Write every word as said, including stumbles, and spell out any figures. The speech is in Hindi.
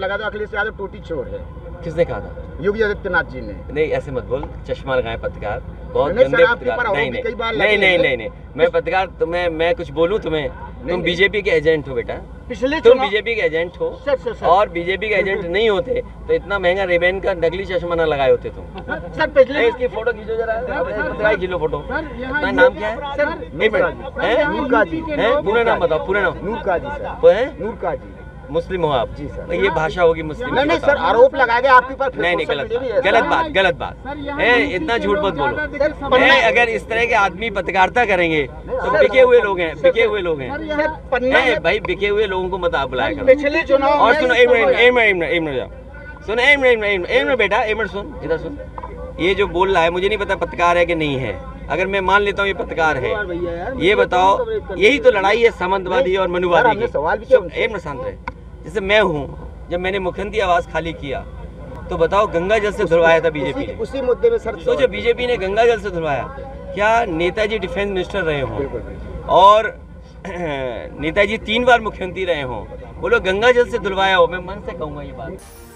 लगा दो अखिलेश यादव टूटी चोर है। किसने कहा था? योगी आदित्यनाथ जी ने। नहीं ऐसे मत बोल, चश्मा लगाए पत्रकार, बहुत गंदे पत्रकार। नहीं नहीं नहीं नहीं नहीं मैं पत्रकार तुम्हें मैं कुछ बोलूँ तुम्हें? तुम बीजेपी के एजेंट हो बेटा, पिछले तुम बीजेपी के एजेंट हो। Sir, sir, sir. और बीजेपी के एजेंट नहीं होते तो इतना महंगा रिबेन का नकली चश्मा ना लगाए होते तुम। सर पिछले इसकी फोटो खींचो जरा, खींचो फोटो। तुम्हारा नाम क्या है? सर पूरा नाम बताओ, पूरा नाम। नूर काजी। नूर काजी, मुस्लिम हो आप? जी सर। ये भाषा होगी मुस्लिम? नहीं नहीं सर, आरोप लगाए गए आपके ऊपर। नहीं नहीं गलत बात, गलत बात, गलत बात है। इतना झूठ मत बोलो। मैं अगर इस तरह के आदमी पत्रकारिता करेंगे तो बिके हुए लोग हैं, बिके हुए लोग हैं भाई, बिके हुए लोगों को मत आप बुलाया करो। पिछले चुनाव और सुनो, एक मिनट एक मिनट एक मिनट सुनो, एक मिनट एक मिनट बेटा एक मिनट सुन, इधर सुन। ये जो बोल रहा है मुझे नहीं पता पत्रकार है कि नहीं है, अगर मैं मान लेता हूँ ये पत्रकार है। ये बताओ, यही तो लड़ाई है सामंतवादी और मनुवादी की। एक मिनट शांत रहे। जैसे मैं हूँ, जब मैंने मुख्यमंत्री आवास खाली किया तो बताओ गंगा जल से धुलवाया था बीजेपी ने। उसी मुद्दे में सर सोचो, बीजेपी ने गंगा जल से धुलवाया। क्या नेताजी डिफेंस मिनिस्टर रहे हों और नेताजी तीन बार मुख्यमंत्री रहे हों, वो लोग गंगा जल से धुलवाया हो? मैं मन से कहूँगा ये बात।